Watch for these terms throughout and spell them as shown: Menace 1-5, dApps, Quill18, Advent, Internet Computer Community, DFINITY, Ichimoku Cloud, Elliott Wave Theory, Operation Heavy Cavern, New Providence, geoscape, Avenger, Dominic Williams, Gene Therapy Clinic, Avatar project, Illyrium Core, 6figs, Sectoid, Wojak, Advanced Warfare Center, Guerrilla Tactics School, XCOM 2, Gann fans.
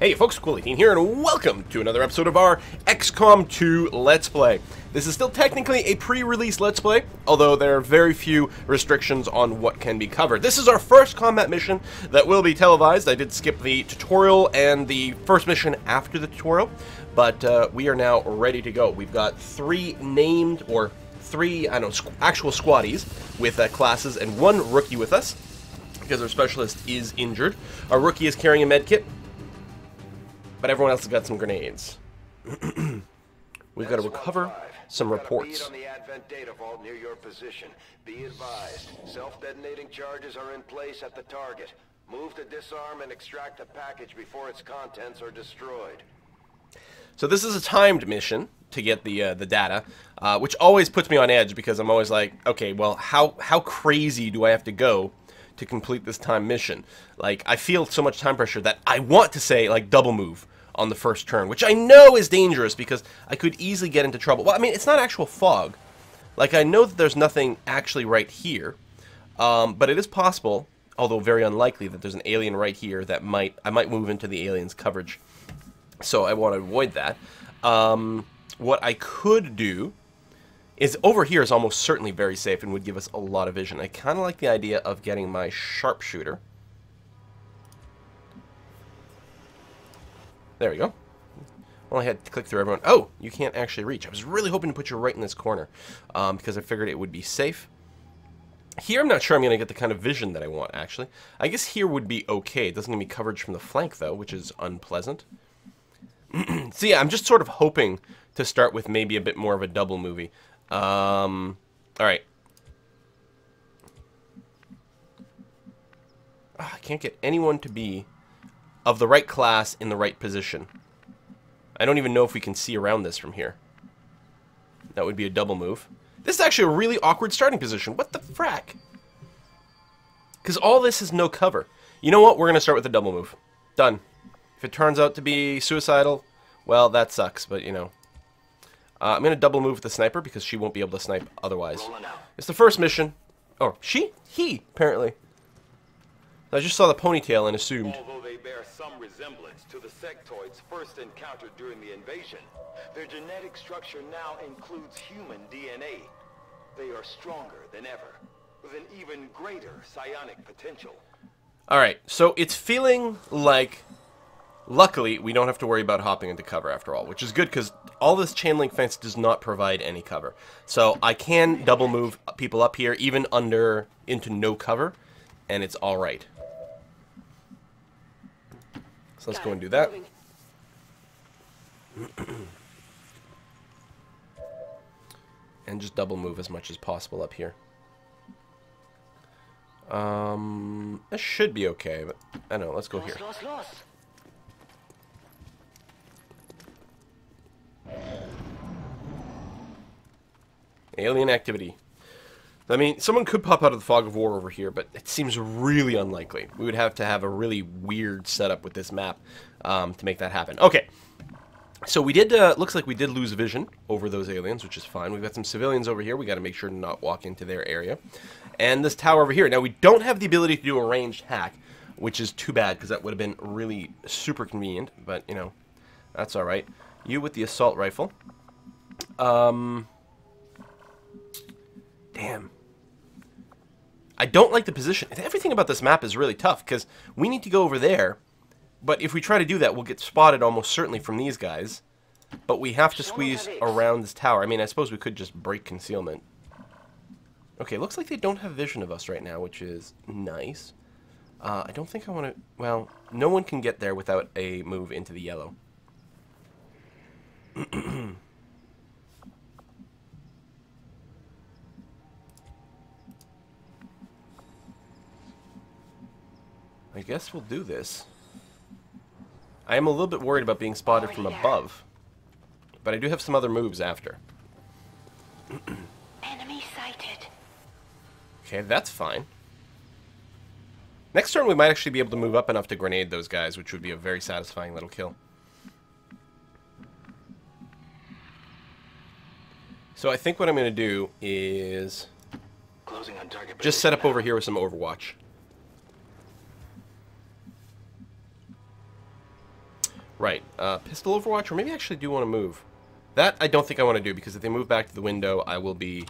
Hey folks, Quill18 here, and welcome to another episode of our XCOM 2 Let's Play. This is still technically a pre-release Let's Play, although there are very few restrictions on what can be covered. This is our first combat mission that will be televised. I did skip the tutorial and the first mission after the tutorial, but we are now ready to go. We've got three actual squaddies with classes and one rookie with us, because our specialist is injured. Our rookie is carrying a med kit, but everyone else has got some grenades. We've got to recover some reports. On the Advent data vault near your position. Be advised, self-detonating charges are in place at the target. Move to disarm and extract the package before its contents are destroyed. So this is a timed mission to get the data, which always puts me on edge because I'm always like, okay, well, how crazy do I have to go to complete this time mission? Like, I feel so much time pressure that I want to say, like, double move on the first turn, which I know is dangerous because I could easily get into trouble. Well, I mean, it's not actual fog. Like, I know that there's nothing actually right here, but it is possible, although very unlikely, that there's an alien right here that I might move into the alien's coverage. So I want to avoid that. What I could do is, over here is almost certainly very safe and would give us a lot of vision. I kind of like the idea of getting my sharpshooter. There we go. Well, I had to click through everyone. Oh, you can't actually reach. I was really hoping to put you right in this corner because I figured it would be safe. Here, I'm not sure I'm going to get the kind of vision that I want, actually. I guess here would be okay. It doesn't give me coverage from the flank, though, which is unpleasant. So, yeah, I'm just sort of hoping to start with maybe a bit more of a double movie. All right. I can't get anyone to be of the right class in the right position. I don't even know if we can see around this from here. That would be a double move. This is actually a really awkward starting position. What the frack? Because all this is no cover. You know what? We're going to start with a double move. Done. If it turns out to be suicidal, well, that sucks, but you know. I'm going to double move the sniper because she won't be able to snipe otherwise. It's the first mission. Oh, she? He, apparently. I just saw the ponytail and assumed. Although they bear some resemblance to the sectoids first encountered during the invasion, their genetic structure now includes human DNA. They are stronger than ever, with an even greater psionic potential. Alright, so it's feeling like... Luckily, we don't have to worry about hopping into cover after all, which is good because all this chain link fence does not provide any cover. So I can double move people up here, even under into no cover, and it's all right. So let's go and do that. And just double move as much as possible up here. That should be okay, but I don't know. Let's go here. Alien activity. I mean, someone could pop out of the fog of war over here, but it seems really unlikely. We would have to have a really weird setup with this map to make that happen. Okay, so we did, looks like we did lose vision over those aliens, which is fine. We've got some civilians over here. We got to make sure to not walk into their area. And this tower over here. Now, we don't have the ability to do a ranged hack, which is too bad, because that would have been really super convenient, but, you know, that's all right. You with the assault rifle. Damn. I don't like the position. Everything about this map is really tough, because we need to go over there, but if we try to do that, we'll get spotted almost certainly from these guys, but we have to squeeze around this tower. I mean, I suppose we could just break concealment. Okay, looks like they don't have vision of us right now, which is nice. I don't think I want to... Well, no one can get there without a move into the yellow. I guess we'll do this. I am a little bit worried about being spotted from above, but I do have some other moves after. Enemy sighted. Okay, that's fine. Next turn we might actually be able to move up enough to grenade those guys, which would be a very satisfying little kill. So I think what I'm going to do is just set up over here with some Overwatch. Right. Pistol Overwatch, or maybe I actually do want to move. That I don't think I want to do, because if they move back to the window, I will be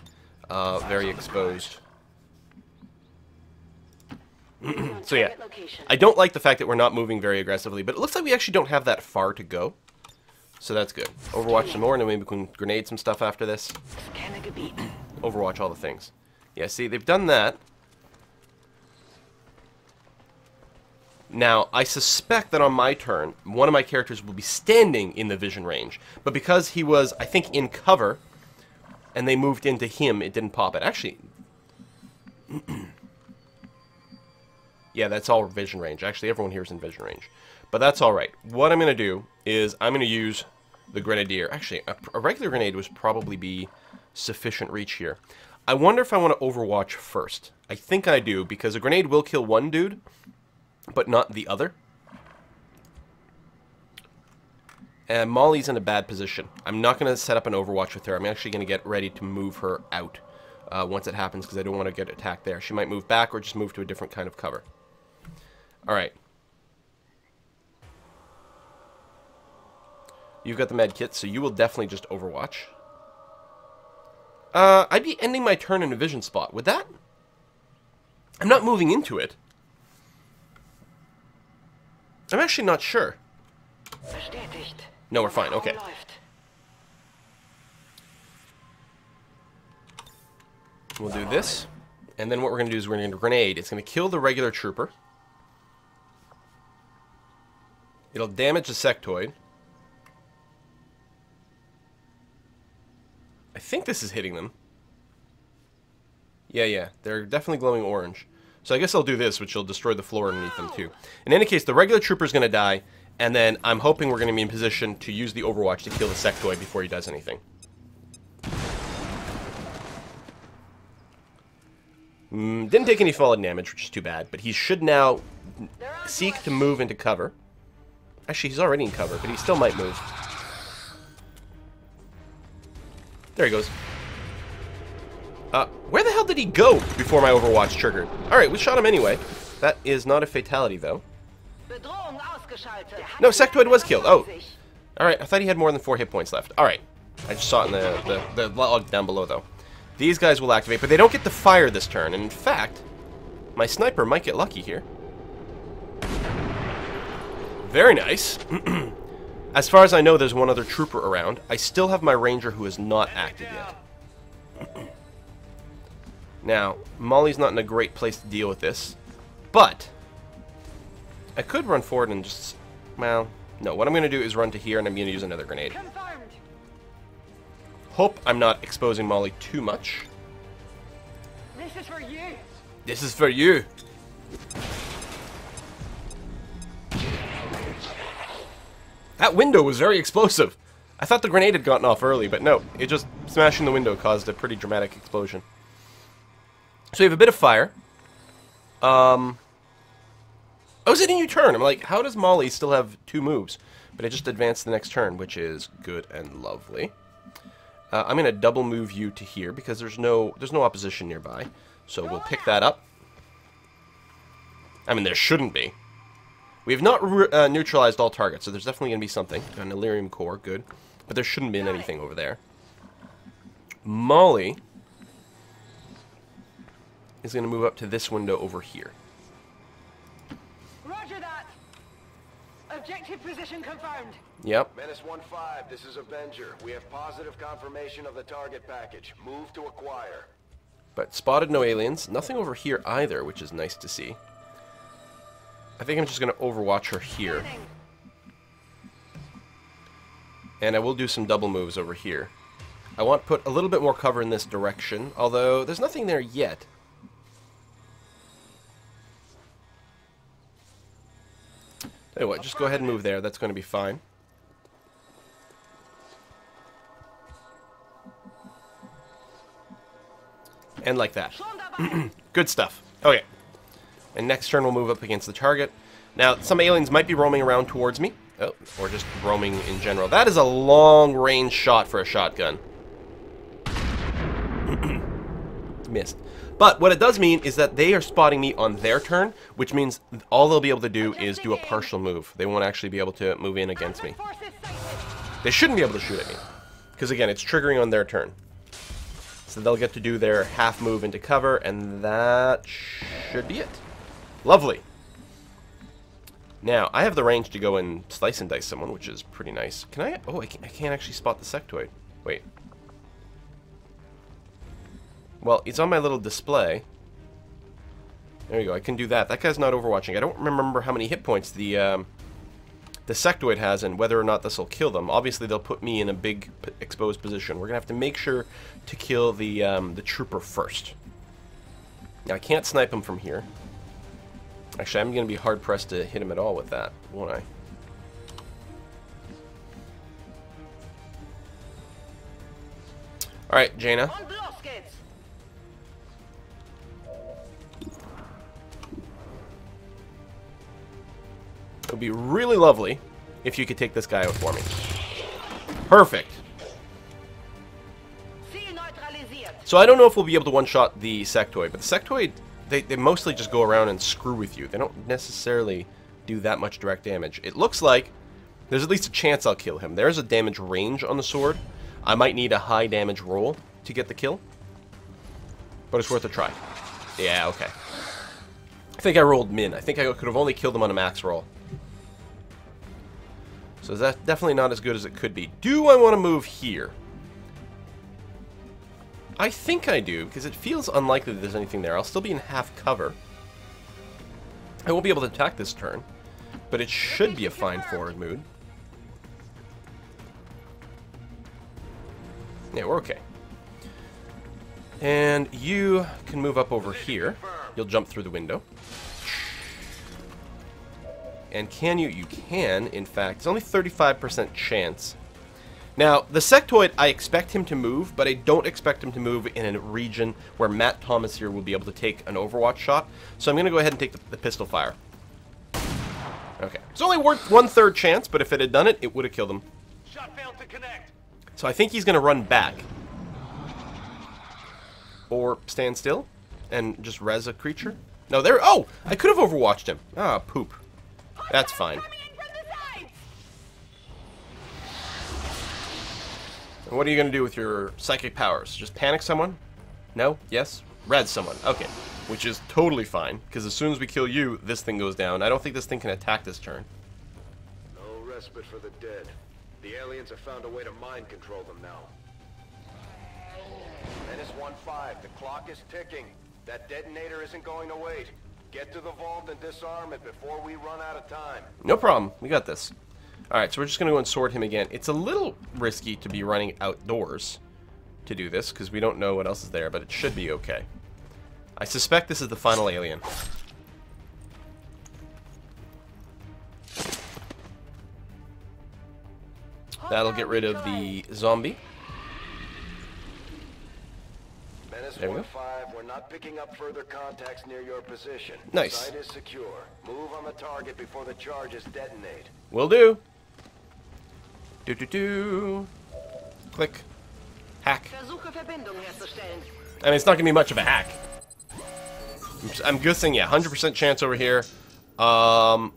very exposed. So yeah, I don't like the fact that we're not moving very aggressively, but it looks like we actually don't have that far to go. So that's good. Overwatch some more, and then maybe we can grenade some stuff after this. Overwatch all the things. Yeah, see, they've done that. Now, I suspect that on my turn, one of my characters will be standing in the vision range. But because he was, I think, in cover, and they moved into him, it didn't pop it. Actually, yeah, that's all vision range. Actually, everyone here is in vision range. But that's all right. What I'm going to do is I'm going to use the Grenadier. Actually, a regular grenade would probably be sufficient reach here. I wonder if I want to overwatch first. I think I do, because a grenade will kill one dude, but not the other. And Molly's in a bad position. I'm not going to set up an overwatch with her. I'm actually going to get ready to move her out once it happens, because I don't want to get attacked there. She might move back or just move to a different kind of cover. All right. You've got the med kit, so you will definitely just overwatch. I'd be ending my turn in a vision spot. Would that? I'm not moving into it. I'm actually not sure. No, we're fine. Okay. We'll do this. And then what we're going to do is we're going to grenade. It's going to kill the regular trooper. It'll damage the sectoid. I think this is hitting them. Yeah, yeah. They're definitely glowing orange. So I guess I'll do this, which will destroy the floor underneath them, too. In any case, the regular trooper's going to die, and then I'm hoping we're going to be in position to use the Overwatch to kill the sectoid before he does anything. Didn't take any fallen damage, which is too bad, but he should now seek to move into cover. Actually, he's already in cover, but he still might move. There he goes. Where the hell did he go before my Overwatch triggered? Alright, we shot him anyway. That is not a fatality, though. No, sectoid was killed. Oh. Alright, I thought he had more than 4 hit points left. Alright. I just saw it in the log down below, though. These guys will activate, but they don't get to fire this turn. And in fact, my sniper might get lucky here. Very nice. As far as I know, there's one other trooper around. I still have my ranger who has not acted yet. Now, Molly's not in a great place to deal with this, but I could run forward and just, well, no, what I'm going to do is run to here, and I'm going to use another grenade. Confirmed. Hope I'm not exposing Molly too much. This is for you. This is for you. That window was very explosive. I thought the grenade had gotten off early, but no, it just smashing the window caused a pretty dramatic explosion. So we have a bit of fire. Oh, is it a new turn? I'm like, how does Molly still have 2 moves? But I just advanced the next turn, which is good and lovely. I'm gonna double move you to here because there's no opposition nearby. So we'll pick that up. I mean, there shouldn't be. We have not neutralized all targets, so there's definitely gonna be something. An Illyrium Core, good, but there shouldn't be anything over there. Molly is going to move up to this window over here. Roger that. Objective position confirmed. Yep. Menace 1-5, this is Avenger. We have positive confirmation of the target package. Move to acquire. But spotted no aliens. Nothing over here either, which is nice to see. I think I'm just going to overwatch her here. And I will do some double moves over here. I want to put a little bit more cover in this direction, although there's nothing there yet. Tell you what, just go ahead and move there. That's going to be fine. And like that. Good stuff. Okay. And next turn we'll move up against the target. Now, some aliens might be roaming around towards me. Oh, or just roaming in general. That is a long-range shot for a shotgun. Missed. But what it does mean is that they are spotting me on their turn, which means all they'll be able to do is do a partial move. They won't actually be able to move in against me. They shouldn't be able to shoot at me, because again, it's triggering on their turn. So they'll get to do their half move into cover, and that should be it. Lovely. Now, I have the range to go and slice and dice someone, which is pretty nice. Can I... Oh, I can't actually spot the sectoid. Wait. Well, it's on my little display. There we go. I can do that. That guy's not overwatching. I don't remember how many hit points the sectoid has and whether or not this will kill them. Obviously, they'll put me in a big exposed position. We're going to have to make sure to kill the trooper first. Now, I can't snipe him from here. Actually, I'm going to be hard-pressed to hit him at all with that, won't I? Alright, Jaina. It would be really lovely if you could take this guy out for me. Perfect. So I don't know if we'll be able to one-shot the sectoid, but the sectoid... They mostly just go around and screw with you. They don't necessarily do that much direct damage. It looks like there's at least a chance I'll kill him. There's a damage range on the sword. I might need a high damage roll to get the kill. But it's worth a try. Yeah, okay. I think I rolled min. I think I could have only killed him on a max roll. So that's definitely not as good as it could be. Do I want to move here? I think I do, because it feels unlikely that there's anything there. I'll still be in half cover. I won't be able to attack this turn, but it should be a fine forward mood. Yeah, we're okay. And you can move up over here. You'll jump through the window. And can you? You can, in fact. It's only 35% chance. Now, the sectoid, I expect him to move, but I don't expect him to move in a region where Matt Thomas here will be able to take an overwatch shot. So I'm going to go ahead and take the pistol fire. Okay. It's only worth 1/3 chance, but if it had done it, it would have killed him. Shot failed to connect. So I think he's going to run back. Or stand still and just res a creature. No, there... Oh! I could have overwatched him. Ah, poop. That's fine. What are you going to do with your psychic powers? Just panic someone? No? Yes? Res someone. Okay. Which is totally fine, because as soon as we kill you, this thing goes down. I don't think this thing can attack this turn. No respite for the dead. The aliens have found a way to mind control them now. Menace 1-5, the clock is ticking. That detonator isn't going to wait. Get to the vault and disarm it before we run out of time. No problem. We got this. Alright, so we're just going to go and sword him again. It's a little risky to be running outdoors to do this, because we don't know what else is there, but it should be okay. I suspect this is the final alien. That'll get rid of the zombie. There we go. We're not picking up further contacts near your position. Nice. Site is secure. Move on the target before the charges detonate. Will do. Do-do-do. Click. Hack. I mean, it's not going to be much of a hack. I'm guessing, yeah, 100% chance over here. Wow.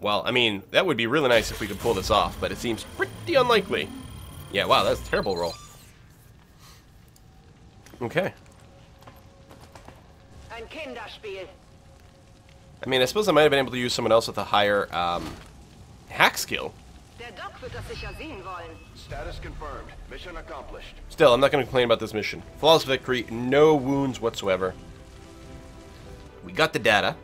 Well, I mean, that would be really nice if we could pull this off, but it seems pretty unlikely. Yeah, wow, that's a terrible roll. Okay. I mean, I suppose I might have been able to use someone else with a higher hack skill. Status confirmed. Mission accomplished. Still, I'm not going to complain about this mission. Flawless victory, no wounds whatsoever. We got the data.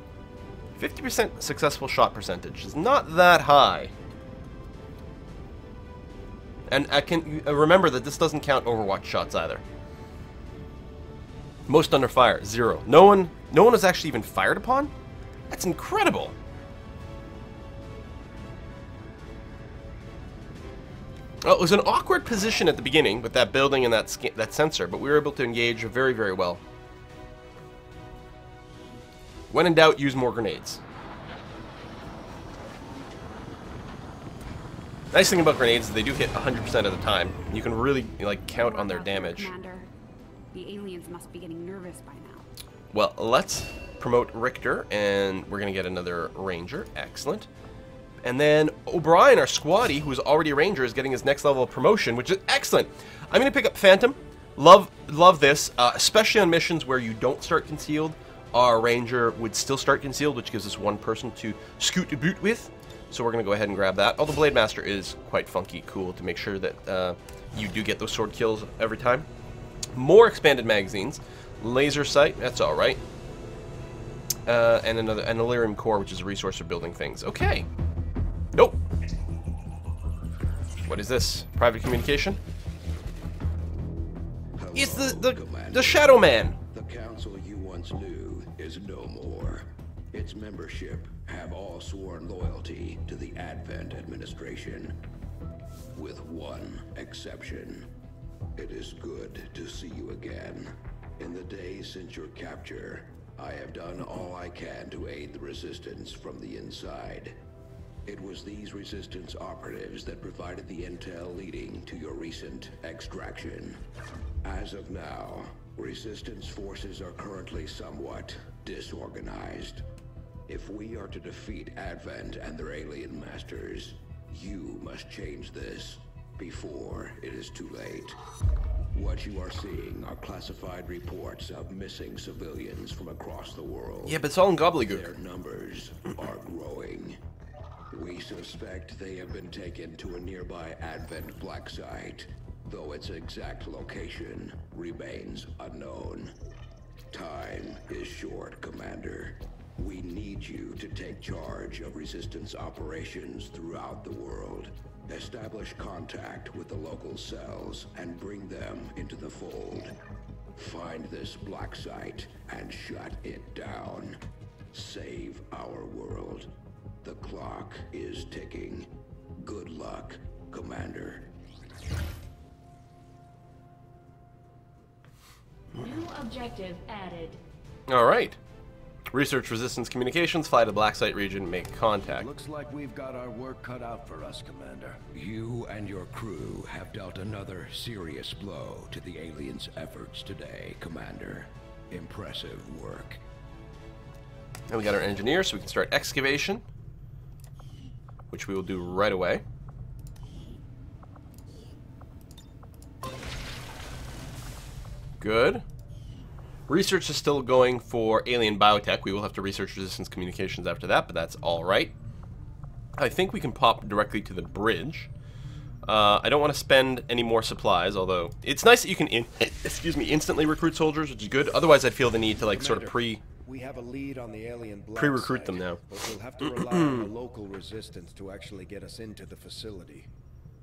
50% successful shot percentage. It's not that high. And I can remember that this doesn't count Overwatch shots either. Most under fire, 0. No one was actually even fired upon? That's incredible. Well, it was an awkward position at the beginning with that building and that sensor, but we were able to engage very, very well. When in doubt, use more grenades. Nice thing about grenades is they do hit 100% of the time. You can really, like, count on their damage. The aliens must be getting nervous by now. Well, let's promote Richter, and we're going to get another Ranger. Excellent. And then O'Brien, our squaddy, who's already a Ranger, is getting his next level of promotion, which is excellent. I'm going to pick up Phantom. Love this, especially on missions where you don't start concealed. Our Ranger would still start concealed, which gives us one person to scoot to boot with. So we're going to go ahead and grab that. Although Blade Master is quite funky cool to make sure that you do get those sword kills every time. More expanded magazines. Laser sight, that's all right. And another, an Illyrium Core, which is a resource for building things. Okay. Nope. What is this? Private communication? Hello, it's the Shadow Man. The council you once knew is no more. Its membership have all sworn loyalty to the Advent administration, with one exception. It is good to see you again. In the days since your capture, I have done all I can to aid the resistance from the inside. It was these resistance operatives that provided the intel leading to your recent extraction. As of now, resistance forces are currently somewhat disorganized. If we are to defeat Advent and their alien masters, you must change this before it is too late. What you are seeing are classified reports of missing civilians from across the world. Yeah, but it's all in gobbledygook. Their numbers are growing. We suspect they have been taken to a nearby Advent black site, though its exact location remains unknown. Time is short, Commander. We need you to take charge of resistance operations throughout the world. Establish contact with the local cells and bring them into the fold. Find this black site and shut it down. Save our world. The clock is ticking. Good luck, Commander. New objective added. All right. Research resistance communications, fly to black site region, make contact. Looks like we've got our work cut out for us, Commander. You and your crew have dealt another serious blow to the aliens' efforts today, Commander. Impressive work. And we got our engineer, so we can start excavation, which we will do right away. Good. Research is still going for alien biotech. We will have to research resistance communications after that, but that's all right. I think we can pop directly to the bridge. I don't want to spend any more supplies, although it's nice that you can instantly recruit soldiers, which is good. Otherwise, I'd feel the need to like sort of We have a lead on the alien black pre-recruit them now. But we'll have to rely on the local resistance to actually get us into the facility.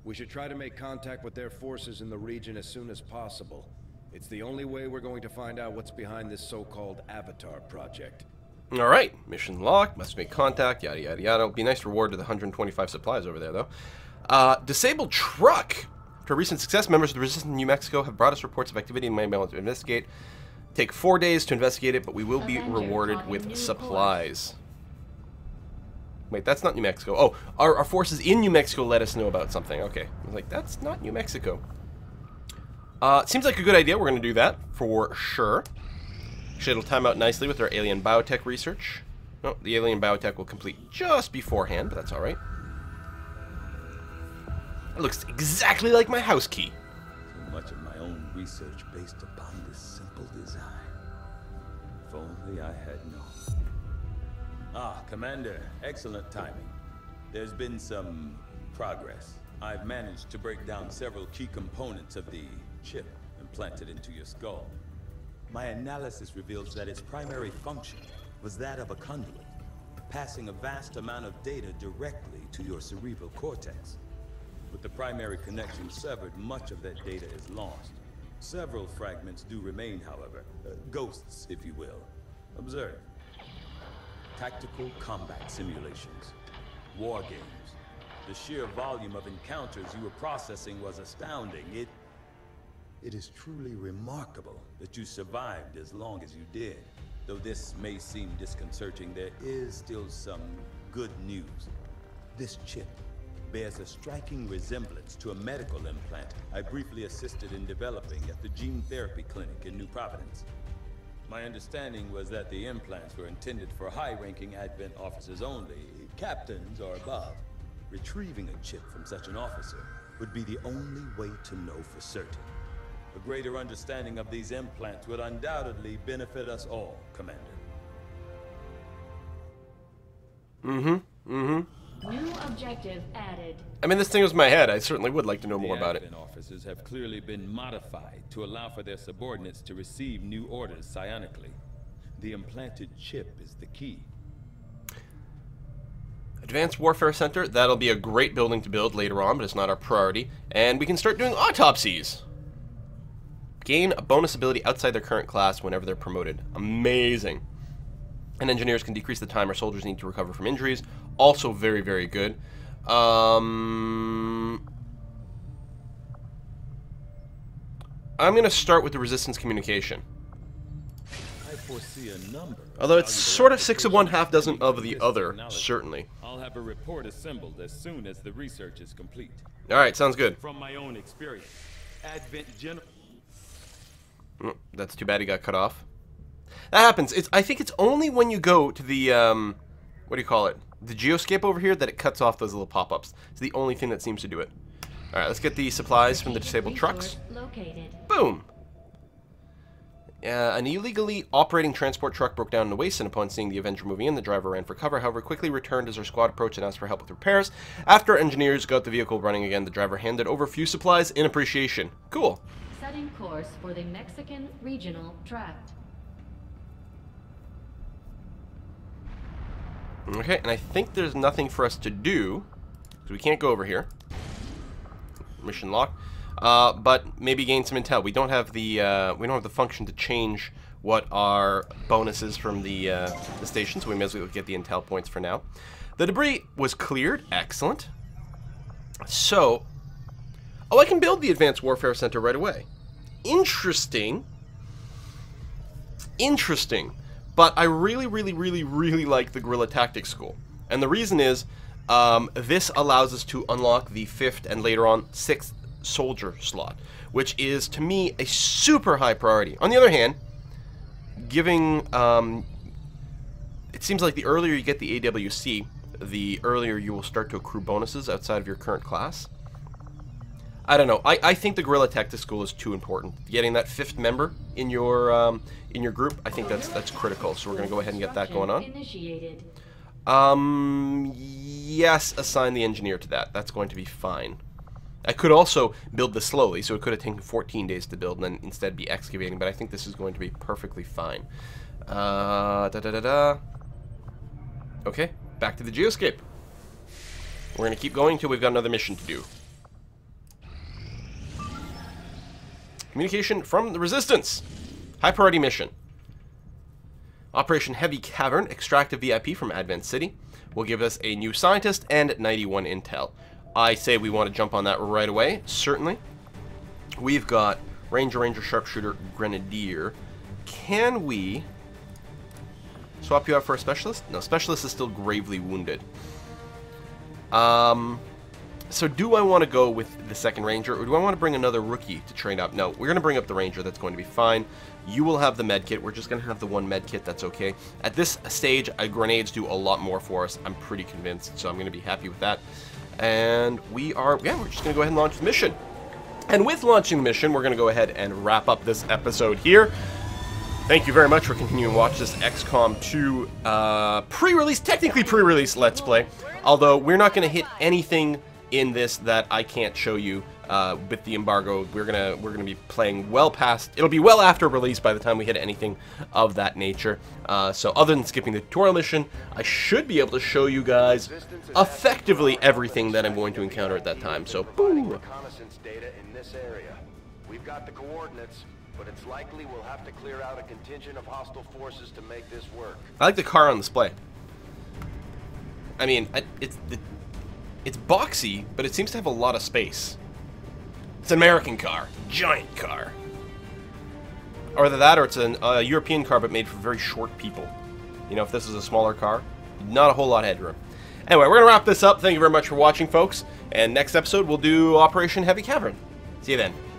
We should try to make contact with their forces in the region as soon as possible. It's the only way we're going to find out what's behind this so-called Avatar project. All right, mission locked, must make contact, yada, yada, yada. It'll be a nice reward to the 125 supplies over there, though. Disabled truck. After recent success, members of the Resistance in New Mexico have brought us reports of activity and may be able to investigate. Take 4 days to investigate it, but we will be rewarded with supplies. Wait, that's not New Mexico. Oh, our forces in New Mexico let us know about something. Okay, I was like, that's not New Mexico. It seems like a good idea. We're going to do that for sure. Actually, it'll time out nicely with our alien biotech research. No, the alien biotech will complete just beforehand, but that's all right. It looks exactly like my house key. So much of my own research based upon this simple design. If only I had known. Ah, Commander, excellent timing. There's been some progress. I've managed to break down several key components of the chip implanted into your skull. My analysis reveals that its primary function was that of a conduit, passing a vast amount of data directly to your cerebral cortex. With the primary connection severed, much of that data is lost. Several fragments do remain, however, ghosts, if you will. Observe. Tactical combat simulations, war games. The sheer volume of encounters you were processing was astounding. It is truly remarkable that you survived as long as you did. Though this may seem disconcerting, there is still some good news. This chip bears a striking resemblance to a medical implant I briefly assisted in developing at the Gene Therapy Clinic in New Providence. My understanding was that the implants were intended for high-ranking Advent officers only, captains or above. Retrieving a chip from such an officer would be the only way to know for certain. A greater understanding of these implants would undoubtedly benefit us all, Commander. New objective added. I mean, this thing was in my head. I certainly would like to know more about it. The Advent officers have clearly been modified to allow for their subordinates to receive new orders psionically. The implanted chip is the key. Advanced Warfare Center, that'll be a great building to build later on, but it's not our priority. And we can start doing autopsies. Gain a bonus ability outside their current class whenever they're promoted. Amazing. And engineers can decrease the time our soldiers need to recover from injuries. Also very, very good. I'm going to start with the resistance communication. I foresee a number. Although it's sort of 6 of one, half dozen of the other, certainly. I'll have a report assembled as soon as the research is complete. All right, sounds good. From my own experience, Advent General... that's too bad he got cut off. That happens. I think it's only when you go to the, what do you call it? The geoscape over here that it cuts off those little pop-ups. It's the only thing that seems to do it. Alright, let's get the supplies from the disabled trucks. Boom! An illegally operating transport truck broke down in the waste, and upon seeing the Avenger moving in, the driver ran for cover, however quickly returned as our squad approached and asked for help with repairs. After engineers got the vehicle running again, the driver handed over a few supplies in appreciation. Cool. Setting course for the Mexican regional tract. Okay, and I think there's nothing for us to do, so we can't go over here. Mission locked. But maybe gain some intel. We don't have the function to change what our bonuses from the station, so we may as well get the intel points for now. The debris was cleared. Excellent. So, oh, I can build the Advanced Warfare Center right away. Interesting. Interesting. But I really, really, really, really like the Guerrilla Tactics School. And the reason is, this allows us to unlock the 5th and later on 6th soldier slot, which is, to me, a super high priority. On the other hand, giving, it seems like the earlier you get the AWC, the earlier you will start to accrue bonuses outside of your current class. I don't know. I think the Guerrilla Tactics School is too important. Getting that 5th member in your group, I think that's critical. So we're gonna go ahead and get that going on. Yes, assign the engineer to that. That's going to be fine. I could also build this slowly, so it could have taken 14 days to build and then instead be excavating. But I think this is going to be perfectly fine. Okay, back to the geoscape. We're gonna keep going till we've got another mission to do. Communication from the Resistance. High priority mission. Operation Heavy Cavern. Extract a VIP from Advent City. Will give us a new scientist and 91 intel. I say we want to jump on that right away. Certainly. We've got Ranger, Sharpshooter, Grenadier. Can we swap you out for a Specialist? No, Specialist is still gravely wounded. So do I want to go with the second ranger, or do I want to bring another rookie to train up? No, we're going to bring up the ranger. That's going to be fine. You will have the med kit. We're just going to have the one med kit. That's okay. At this stage, grenades do a lot more for us. I'm pretty convinced, so I'm going to be happy with that. And we are, yeah, we're just going to go ahead and launch the mission. And with launching the mission, we're going to go ahead and wrap up this episode here. Thank you very much for continuing to watch this XCOM 2 pre-release, technically pre-release Let's Play. Although we're not going to hit anything in this that I can't show you with the embargo. We're gonna be playing well past. It'll be well after release by the time we hit anything of that nature. So other than skipping the tutorial mission, I should be able to show you guys effectively everything that I'm going to encounter at that time. So boom. Reconnaissance data in this area. We've got the coordinates, but it's likely we'll have to clear out a contingent of hostile forces to make this work. I like the car on display. I mean, it's boxy, but it seems to have a lot of space. It's an American car. Giant car. Or either that, or it's a European car, but made for very short people. You know, if this is a smaller car, not a whole lot of headroom. Anyway, we're going to wrap this up. Thank you very much for watching, folks. And next episode, we'll do Operation Heavy Cavern. See you then.